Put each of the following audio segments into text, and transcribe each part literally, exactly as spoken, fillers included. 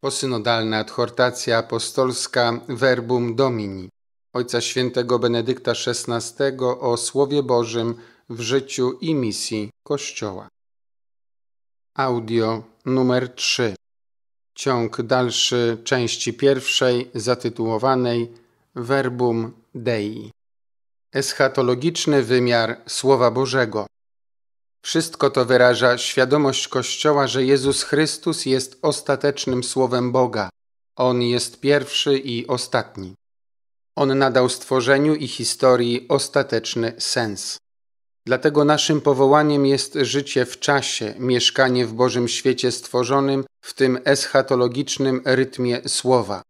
Posynodalna Adhortacja Apostolska Verbum Domini Ojca Świętego Benedykta szesnastego o Słowie Bożym w życiu i misji Kościoła. Audio numer trzy. Ciąg dalszy części pierwszej zatytułowanej Verbum Dei. Eschatologiczny wymiar Słowa Bożego. Wszystko to wyraża świadomość Kościoła, że Jezus Chrystus jest ostatecznym Słowem Boga. On jest pierwszy i ostatni. On nadał stworzeniu i historii ostateczny sens. Dlatego naszym powołaniem jest życie w czasie, mieszkanie w Bożym świecie stworzonym, w tym eschatologicznym rytmie Słowa.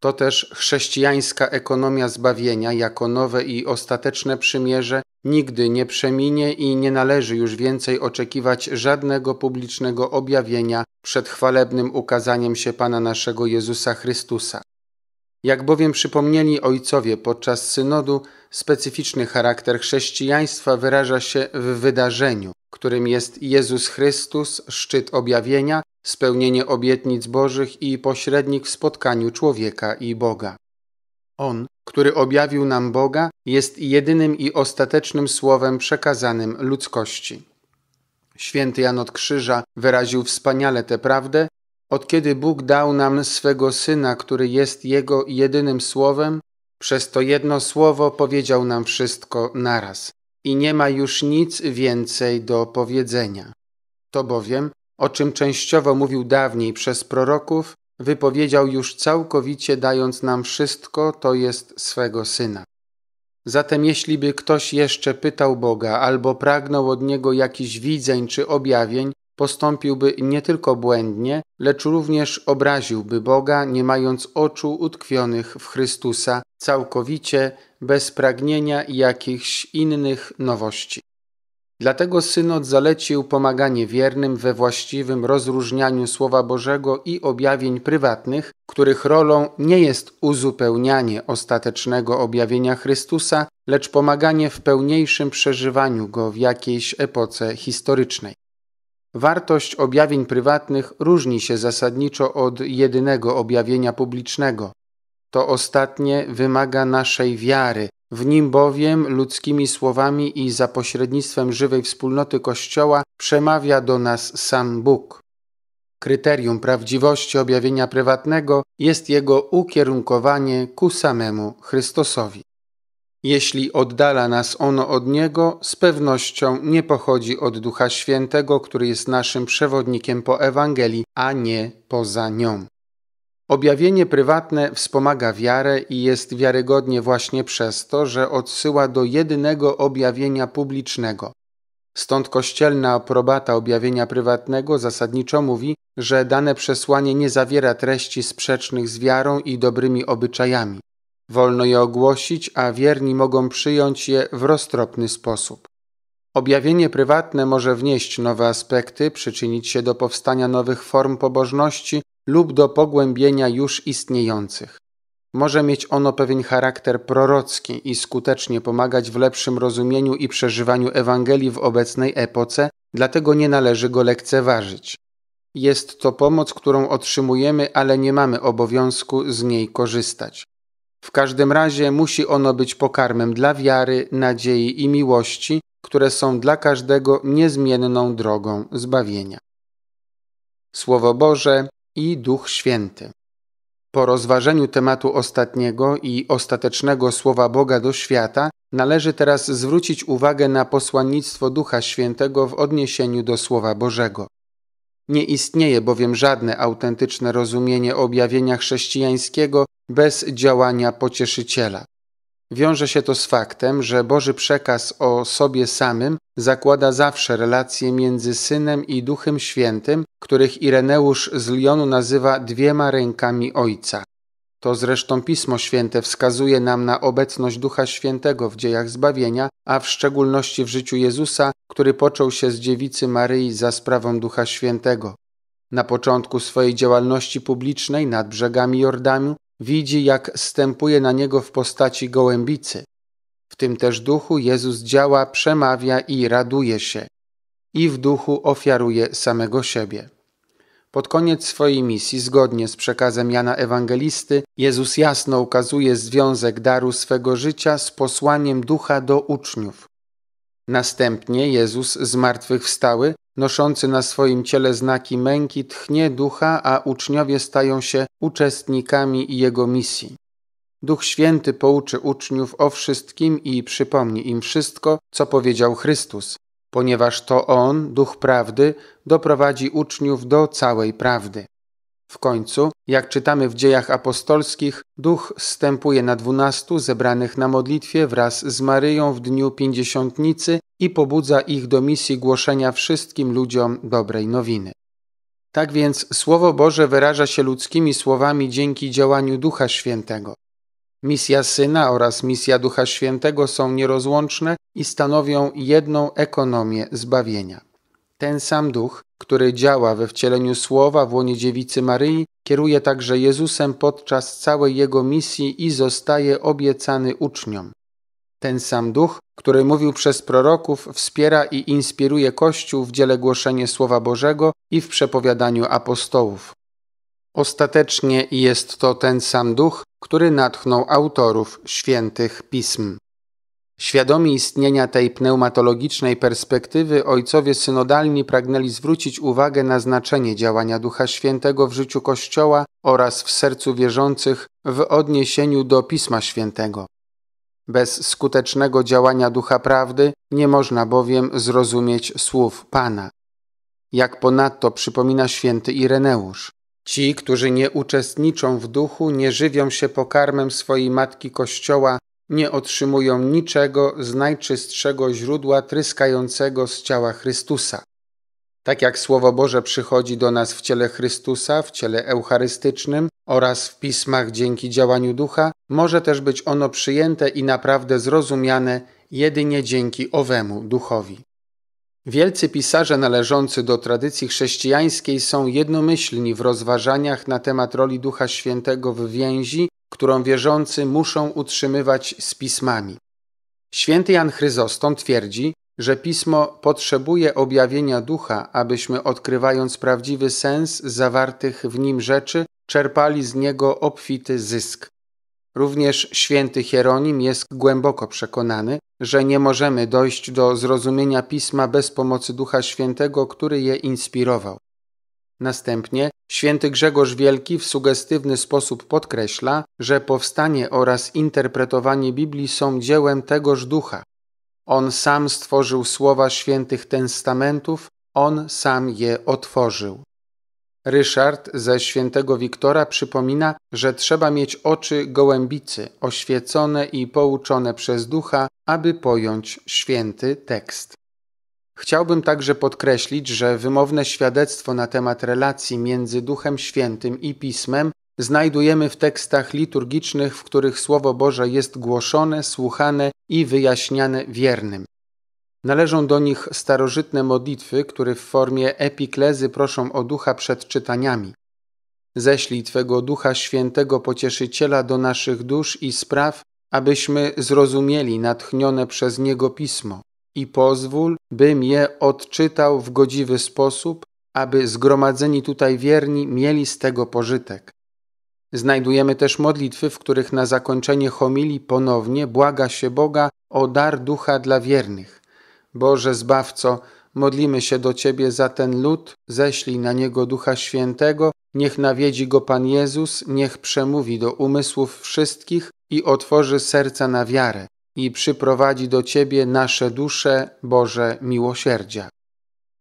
To też chrześcijańska ekonomia zbawienia jako nowe i ostateczne przymierze nigdy nie przeminie i nie należy już więcej oczekiwać żadnego publicznego objawienia przed chwalebnym ukazaniem się Pana naszego Jezusa Chrystusa. Jak bowiem przypomnieli ojcowie podczas synodu, specyficzny charakter chrześcijaństwa wyraża się w wydarzeniu, którym jest Jezus Chrystus, szczyt objawienia, spełnienie obietnic Bożych i pośrednik w spotkaniu człowieka i Boga. On, który objawił nam Boga, jest jedynym i ostatecznym słowem przekazanym ludzkości. Święty Jan od Krzyża wyraził wspaniale tę prawdę: od kiedy Bóg dał nam swego Syna, który jest Jego jedynym słowem, przez to jedno słowo powiedział nam wszystko naraz i nie ma już nic więcej do powiedzenia. To bowiem, o czym częściowo mówił dawniej przez proroków, wypowiedział już całkowicie, dając nam wszystko, to jest swego Syna. Zatem jeśli by ktoś jeszcze pytał Boga albo pragnął od Niego jakichś widzeń czy objawień, postąpiłby nie tylko błędnie, lecz również obraziłby Boga, nie mając oczu utkwionych w Chrystusa, całkowicie bez pragnienia jakichś innych nowości. Dlatego synod zalecił pomaganie wiernym we właściwym rozróżnianiu Słowa Bożego i objawień prywatnych, których rolą nie jest uzupełnianie ostatecznego objawienia Chrystusa, lecz pomaganie w pełniejszym przeżywaniu go w jakiejś epoce historycznej. Wartość objawień prywatnych różni się zasadniczo od jedynego objawienia publicznego. To ostatnie wymaga naszej wiary, w nim bowiem ludzkimi słowami i za pośrednictwem żywej wspólnoty Kościoła przemawia do nas sam Bóg. Kryterium prawdziwości objawienia prywatnego jest jego ukierunkowanie ku samemu Chrystusowi. Jeśli oddala nas ono od Niego, z pewnością nie pochodzi od Ducha Świętego, który jest naszym przewodnikiem po Ewangelii, a nie poza nią. Objawienie prywatne wspomaga wiarę i jest wiarygodnie właśnie przez to, że odsyła do jedynego objawienia publicznego. Stąd kościelna aprobata objawienia prywatnego zasadniczo mówi, że dane przesłanie nie zawiera treści sprzecznych z wiarą i dobrymi obyczajami. Wolno je ogłosić, a wierni mogą przyjąć je w roztropny sposób. Objawienie prywatne może wnieść nowe aspekty, przyczynić się do powstania nowych form pobożności lub do pogłębienia już istniejących. Może mieć ono pewien charakter prorocki i skutecznie pomagać w lepszym rozumieniu i przeżywaniu Ewangelii w obecnej epoce, dlatego nie należy go lekceważyć. Jest to pomoc, którą otrzymujemy, ale nie mamy obowiązku z niej korzystać. W każdym razie musi ono być pokarmem dla wiary, nadziei i miłości, które są dla każdego niezmienną drogą zbawienia. Słowo Boże i Duch Święty. Po rozważeniu tematu ostatniego i ostatecznego Słowa Boga do świata należy teraz zwrócić uwagę na posłannictwo Ducha Świętego w odniesieniu do Słowa Bożego. Nie istnieje bowiem żadne autentyczne rozumienie objawienia chrześcijańskiego bez działania pocieszyciela. Wiąże się to z faktem, że Boży przekaz o sobie samym zakłada zawsze relacje między Synem i Duchem Świętym, których Ireneusz z Lyonu nazywa dwiema rękami Ojca. To zresztą Pismo Święte wskazuje nam na obecność Ducha Świętego w dziejach zbawienia, a w szczególności w życiu Jezusa, który począł się z dziewicy Maryi za sprawą Ducha Świętego. Na początku swojej działalności publicznej nad brzegami Jordanu widzi, jak zstępuje na niego w postaci gołębicy. W tym też duchu Jezus działa, przemawia i raduje się. I w duchu ofiaruje samego siebie. Pod koniec swojej misji, zgodnie z przekazem Jana Ewangelisty, Jezus jasno ukazuje związek daru swego życia z posłaniem Ducha do uczniów. Następnie Jezus zmartwychwstały, noszący na swoim ciele znaki męki, tchnie Ducha, a uczniowie stają się uczestnikami Jego misji. Duch Święty pouczy uczniów o wszystkim i przypomni im wszystko, co powiedział Chrystus, ponieważ to On, Duch Prawdy, doprowadzi uczniów do całej prawdy. W końcu, jak czytamy w Dziejach Apostolskich, Duch zstępuje na dwunastu zebranych na modlitwie wraz z Maryją w dniu Pięćdziesiątnicy i pobudza ich do misji głoszenia wszystkim ludziom dobrej nowiny. Tak więc Słowo Boże wyraża się ludzkimi słowami dzięki działaniu Ducha Świętego. Misja Syna oraz misja Ducha Świętego są nierozłączne i stanowią jedną ekonomię zbawienia. Ten sam Duch, który działa we wcieleniu Słowa w łonie Dziewicy Maryi, kieruje także Jezusem podczas całej Jego misji i zostaje obiecany uczniom. Ten sam Duch, który mówił przez proroków, wspiera i inspiruje Kościół w dziele głoszenia Słowa Bożego i w przepowiadaniu apostołów. Ostatecznie jest to ten sam Duch, który natchnął autorów świętych pism. Świadomi istnienia tej pneumatologicznej perspektywy, ojcowie synodalni pragnęli zwrócić uwagę na znaczenie działania Ducha Świętego w życiu Kościoła oraz w sercu wierzących w odniesieniu do Pisma Świętego. Bez skutecznego działania Ducha Prawdy nie można bowiem zrozumieć słów Pana. Jak ponadto przypomina święty Ireneusz, ci, którzy nie uczestniczą w duchu, nie żywią się pokarmem swojej Matki Kościoła, nie otrzymują niczego z najczystszego źródła tryskającego z ciała Chrystusa. Tak jak Słowo Boże przychodzi do nas w ciele Chrystusa, w ciele eucharystycznym oraz w pismach dzięki działaniu Ducha, może też być ono przyjęte i naprawdę zrozumiane jedynie dzięki owemu Duchowi. Wielcy pisarze należący do tradycji chrześcijańskiej są jednomyślni w rozważaniach na temat roli Ducha Świętego w więzi, którą wierzący muszą utrzymywać z pismami. Święty Jan Chryzostom twierdzi, że pismo potrzebuje objawienia Ducha, abyśmy odkrywając prawdziwy sens zawartych w nim rzeczy, czerpali z niego obfity zysk. Również święty Hieronim jest głęboko przekonany, że nie możemy dojść do zrozumienia Pisma bez pomocy Ducha Świętego, który je inspirował. Następnie święty Grzegorz Wielki w sugestywny sposób podkreśla, że powstanie oraz interpretowanie Biblii są dziełem tegoż Ducha. On sam stworzył słowa świętych testamentów, on sam je otworzył. Ryszard ze świętego Wiktora przypomina, że trzeba mieć oczy gołębicy, oświecone i pouczone przez Ducha, aby pojąć święty tekst. Chciałbym także podkreślić, że wymowne świadectwo na temat relacji między Duchem Świętym i Pismem znajdujemy w tekstach liturgicznych, w których Słowo Boże jest głoszone, słuchane i wyjaśniane wiernym. Należą do nich starożytne modlitwy, które w formie epiklezy proszą o Ducha przed czytaniami. Ześlij Twego Ducha Świętego Pocieszyciela do naszych dusz i spraw, abyśmy zrozumieli natchnione przez Niego Pismo i pozwól, bym je odczytał w godziwy sposób, aby zgromadzeni tutaj wierni mieli z tego pożytek. Znajdujemy też modlitwy, w których na zakończenie homilii ponownie błaga się Boga o dar Ducha dla wiernych. Boże Zbawco, modlimy się do Ciebie za ten lud, ześlij na niego Ducha Świętego, niech nawiedzi go Pan Jezus, niech przemówi do umysłów wszystkich i otworzy serca na wiarę i przyprowadzi do Ciebie nasze dusze, Boże miłosierdzia.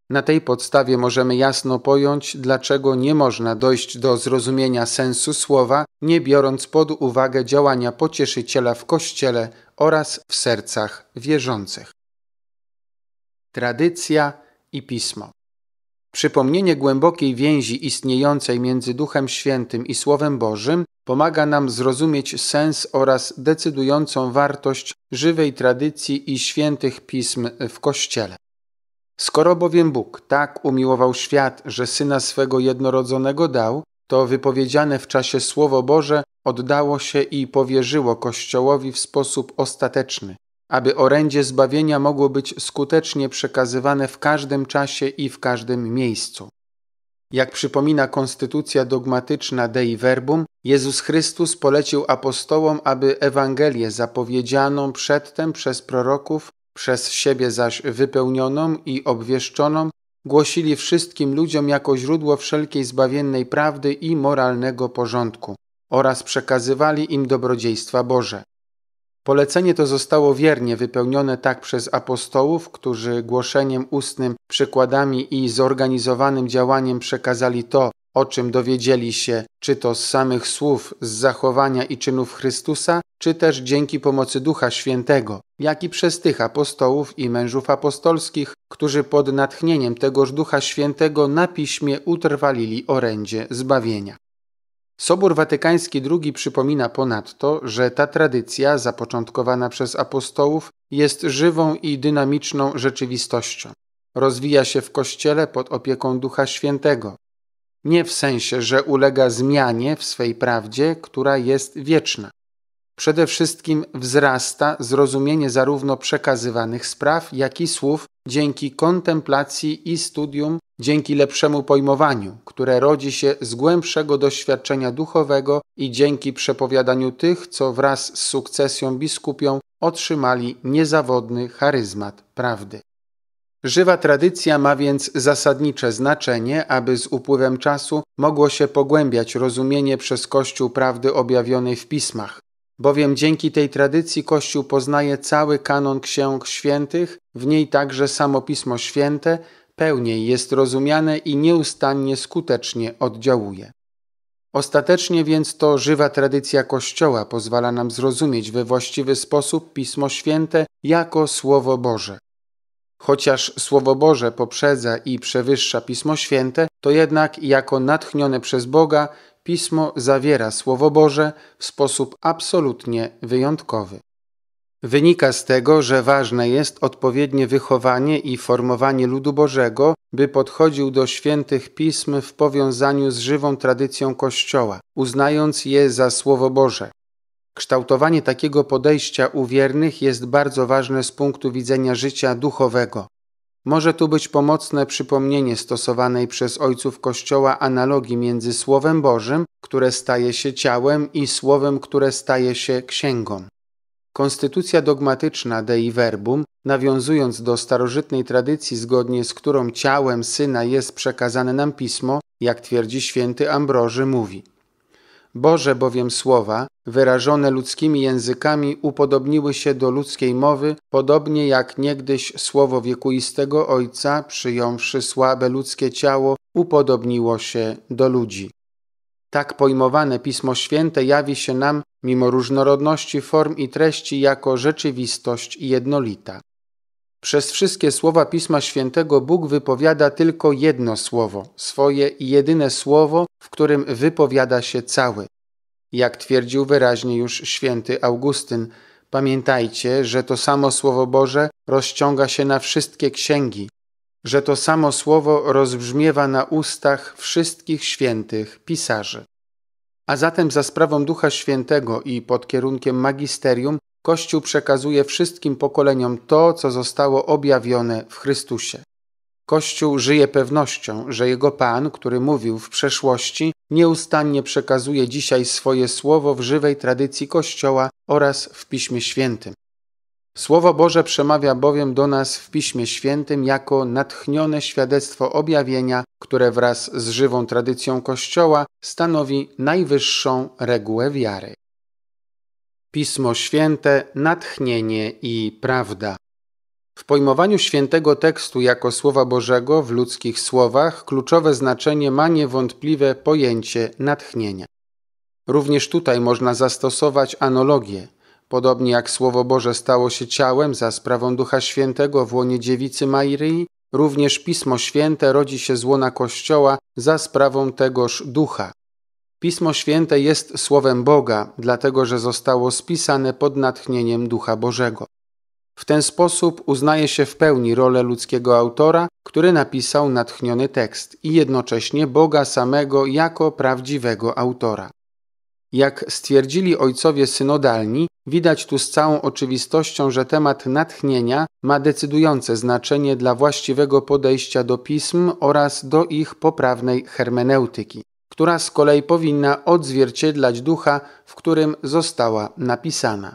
Na tej podstawie możemy jasno pojąć, dlaczego nie można dojść do zrozumienia sensu słowa, nie biorąc pod uwagę działania Pocieszyciela w Kościele oraz w sercach wierzących. Tradycja i Pismo. Przypomnienie głębokiej więzi istniejącej między Duchem Świętym i Słowem Bożym pomaga nam zrozumieć sens oraz decydującą wartość żywej tradycji i świętych pism w Kościele. Skoro bowiem Bóg tak umiłował świat, że Syna swego jednorodzonego dał, to wypowiedziane w czasie Słowo Boże oddało się i powierzyło Kościołowi w sposób ostateczny, aby orędzie zbawienia mogło być skutecznie przekazywane w każdym czasie i w każdym miejscu. Jak przypomina konstytucja dogmatyczna Dei Verbum, Jezus Chrystus polecił apostołom, aby Ewangelię zapowiedzianą przedtem przez proroków, przez siebie zaś wypełnioną i obwieszczoną, głosili wszystkim ludziom jako źródło wszelkiej zbawiennej prawdy i moralnego porządku oraz przekazywali im dobrodziejstwa Boże. Polecenie to zostało wiernie wypełnione tak przez apostołów, którzy głoszeniem ustnym, przykładami i zorganizowanym działaniem przekazali to, o czym dowiedzieli się, czy to z samych słów, z zachowania i czynów Chrystusa, czy też dzięki pomocy Ducha Świętego, jak i przez tych apostołów i mężów apostolskich, którzy pod natchnieniem tegoż Ducha Świętego na piśmie utrwalili orędzie zbawienia. Sobór Watykański drugi przypomina ponadto, że ta tradycja zapoczątkowana przez apostołów jest żywą i dynamiczną rzeczywistością. Rozwija się w Kościele pod opieką Ducha Świętego. Nie w sensie, że ulega zmianie w swej prawdzie, która jest wieczna. Przede wszystkim wzrasta zrozumienie zarówno przekazywanych spraw, jak i słów dzięki kontemplacji i studium, dzięki lepszemu pojmowaniu, które rodzi się z głębszego doświadczenia duchowego i dzięki przepowiadaniu tych, co wraz z sukcesją biskupią otrzymali niezawodny charyzmat prawdy. Żywa tradycja ma więc zasadnicze znaczenie, aby z upływem czasu mogło się pogłębiać rozumienie przez Kościół prawdy objawionej w pismach, bowiem dzięki tej tradycji Kościół poznaje cały kanon księg świętych, w niej także samo Pismo Święte, pełniej jest rozumiane i nieustannie skutecznie oddziałuje. Ostatecznie więc to żywa tradycja Kościoła pozwala nam zrozumieć we właściwy sposób Pismo Święte jako Słowo Boże. Chociaż Słowo Boże poprzedza i przewyższa Pismo Święte, to jednak jako natchnione przez Boga Pismo zawiera Słowo Boże w sposób absolutnie wyjątkowy. Wynika z tego, że ważne jest odpowiednie wychowanie i formowanie ludu Bożego, by podchodził do świętych pism w powiązaniu z żywą tradycją Kościoła, uznając je za Słowo Boże. Kształtowanie takiego podejścia u wiernych jest bardzo ważne z punktu widzenia życia duchowego. Może tu być pomocne przypomnienie stosowanej przez ojców Kościoła analogii między Słowem Bożym, które staje się ciałem, i Słowem, które staje się księgą. Konstytucja dogmatyczna Dei Verbum, nawiązując do starożytnej tradycji, zgodnie z którą ciałem Syna jest przekazane nam Pismo, jak twierdzi święty Ambroży, mówi: Boże bowiem słowa, wyrażone ludzkimi językami, upodobniły się do ludzkiej mowy, podobnie jak niegdyś słowo wiekuistego Ojca, przyjąwszy słabe ludzkie ciało, upodobniło się do ludzi. Tak pojmowane Pismo Święte jawi się nam, mimo różnorodności form i treści, jako rzeczywistość jednolita. Przez wszystkie słowa Pisma Świętego Bóg wypowiada tylko jedno słowo, swoje i jedyne słowo, w którym wypowiada się cały. Jak twierdził wyraźnie już święty Augustyn, pamiętajcie, że to samo Słowo Boże rozciąga się na wszystkie księgi, że to samo słowo rozbrzmiewa na ustach wszystkich świętych pisarzy. A zatem za sprawą Ducha Świętego i pod kierunkiem magisterium Kościół przekazuje wszystkim pokoleniom to, co zostało objawione w Chrystusie. Kościół żyje pewnością, że jego Pan, który mówił w przeszłości, nieustannie przekazuje dzisiaj swoje słowo w żywej tradycji Kościoła oraz w Piśmie Świętym. Słowo Boże przemawia bowiem do nas w Piśmie Świętym jako natchnione świadectwo objawienia, które wraz z żywą tradycją Kościoła stanowi najwyższą regułę wiary. Pismo Święte, natchnienie i prawda. W pojmowaniu świętego tekstu jako Słowa Bożego w ludzkich słowach kluczowe znaczenie ma niewątpliwe pojęcie natchnienia. Również tutaj można zastosować analogię. Podobnie jak Słowo Boże stało się ciałem za sprawą Ducha Świętego w łonie dziewicy Maryi, również Pismo Święte rodzi się z łona Kościoła za sprawą tegoż Ducha. Pismo Święte jest Słowem Boga, dlatego że zostało spisane pod natchnieniem Ducha Bożego. W ten sposób uznaje się w pełni rolę ludzkiego autora, który napisał natchniony tekst, i jednocześnie Boga samego jako prawdziwego autora. Jak stwierdzili ojcowie synodalni, widać tu z całą oczywistością, że temat natchnienia ma decydujące znaczenie dla właściwego podejścia do pism oraz do ich poprawnej hermeneutyki, która z kolei powinna odzwierciedlać ducha, w którym została napisana.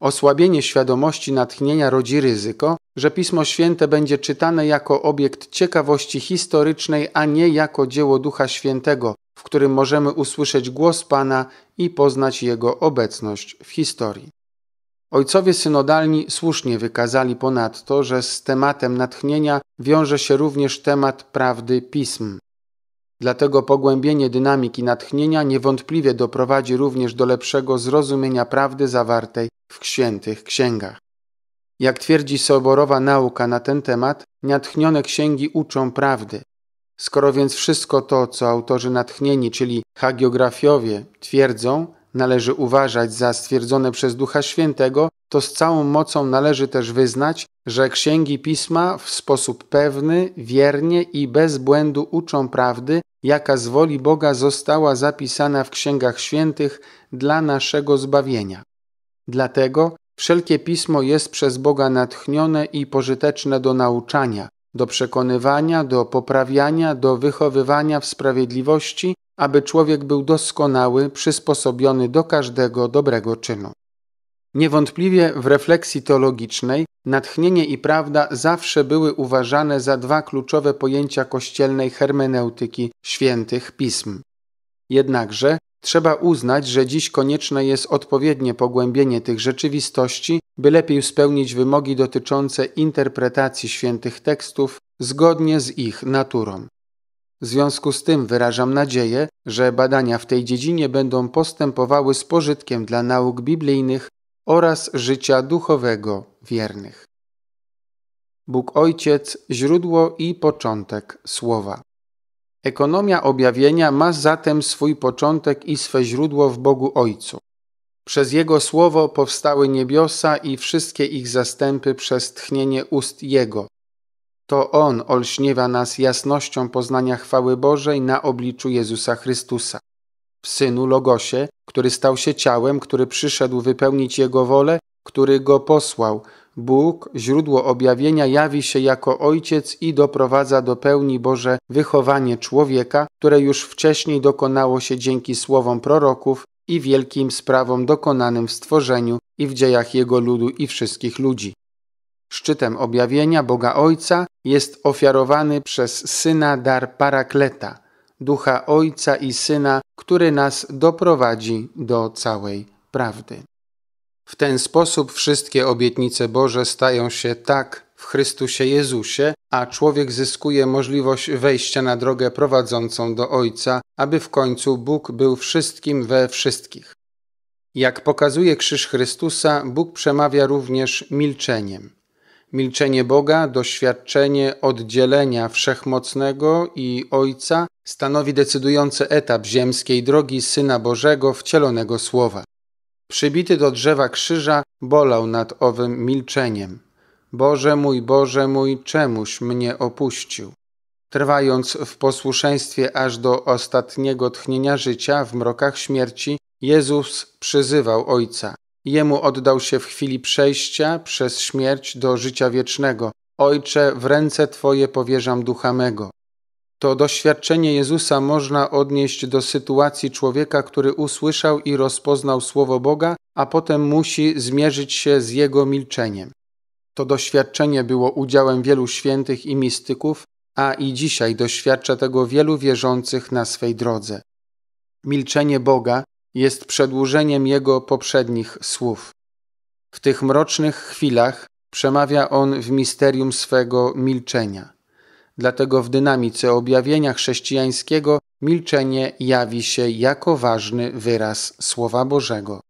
Osłabienie świadomości natchnienia rodzi ryzyko, że Pismo Święte będzie czytane jako obiekt ciekawości historycznej, a nie jako dzieło Ducha Świętego, w którym możemy usłyszeć głos Pana i poznać Jego obecność w historii. Ojcowie synodalni słusznie wykazali ponadto, że z tematem natchnienia wiąże się również temat prawdy Pism. Dlatego pogłębienie dynamiki natchnienia niewątpliwie doprowadzi również do lepszego zrozumienia prawdy zawartej w świętych księgach. Jak twierdzi soborowa nauka na ten temat, natchnione księgi uczą prawdy. Skoro więc wszystko to, co autorzy natchnieni, czyli hagiografiowie, twierdzą, należy uważać za stwierdzone przez Ducha Świętego, to z całą mocą należy też wyznać, że księgi Pisma w sposób pewny, wiernie i bez błędu uczą prawdy, jaka z woli Boga została zapisana w Księgach Świętych dla naszego zbawienia. Dlatego wszelkie Pismo jest przez Boga natchnione i pożyteczne do nauczania, do przekonywania, do poprawiania, do wychowywania w sprawiedliwości, aby człowiek był doskonały, przysposobiony do każdego dobrego czynu. Niewątpliwie w refleksji teologicznej natchnienie i prawda zawsze były uważane za dwa kluczowe pojęcia kościelnej hermeneutyki świętych pism. Jednakże trzeba uznać, że dziś konieczne jest odpowiednie pogłębienie tych rzeczywistości, by lepiej spełnić wymogi dotyczące interpretacji świętych tekstów zgodnie z ich naturą. W związku z tym wyrażam nadzieję, że badania w tej dziedzinie będą postępowały z pożytkiem dla nauk biblijnych oraz życia duchowego wiernych. Bóg Ojciec, źródło i początek Słowa. Ekonomia objawienia ma zatem swój początek i swe źródło w Bogu Ojcu. Przez Jego Słowo powstały niebiosa i wszystkie ich zastępy przez tchnienie ust Jego. To On olśniewa nas jasnością poznania chwały Bożej na obliczu Jezusa Chrystusa. W Synu Logosie, który stał się ciałem, który przyszedł wypełnić Jego wolę, który Go posłał, Bóg, źródło objawienia, jawi się jako Ojciec i doprowadza do pełni Boże wychowanie człowieka, które już wcześniej dokonało się dzięki słowom proroków i wielkim sprawom dokonanym w stworzeniu i w dziejach Jego ludu i wszystkich ludzi. Szczytem objawienia Boga Ojca jest ofiarowany przez Syna dar Parakleta, Ducha Ojca i Syna, który nas doprowadzi do całej prawdy. W ten sposób wszystkie obietnice Boże stają się tak w Chrystusie Jezusie, a człowiek zyskuje możliwość wejścia na drogę prowadzącą do Ojca, aby w końcu Bóg był wszystkim we wszystkich. Jak pokazuje krzyż Chrystusa, Bóg przemawia również milczeniem. Milczenie Boga, doświadczenie oddzielenia Wszechmocnego i Ojca stanowi decydujący etap ziemskiej drogi Syna Bożego, wcielonego Słowa. Przybity do drzewa krzyża bolał nad owym milczeniem. Boże mój, Boże mój, czemuś mnie opuścił? Trwając w posłuszeństwie aż do ostatniego tchnienia życia w mrokach śmierci, Jezus przyzywał Ojca. Jemu oddał się w chwili przejścia przez śmierć do życia wiecznego. Ojcze, w ręce Twoje powierzam ducha mego. To doświadczenie Jezusa można odnieść do sytuacji człowieka, który usłyszał i rozpoznał Słowo Boga, a potem musi zmierzyć się z Jego milczeniem. To doświadczenie było udziałem wielu świętych i mistyków, a i dzisiaj doświadcza tego wielu wierzących na swej drodze. Milczenie Boga jest przedłużeniem Jego poprzednich słów. W tych mrocznych chwilach przemawia On w misterium swego milczenia. Dlatego w dynamice objawienia chrześcijańskiego milczenie jawi się jako ważny wyraz Słowa Bożego.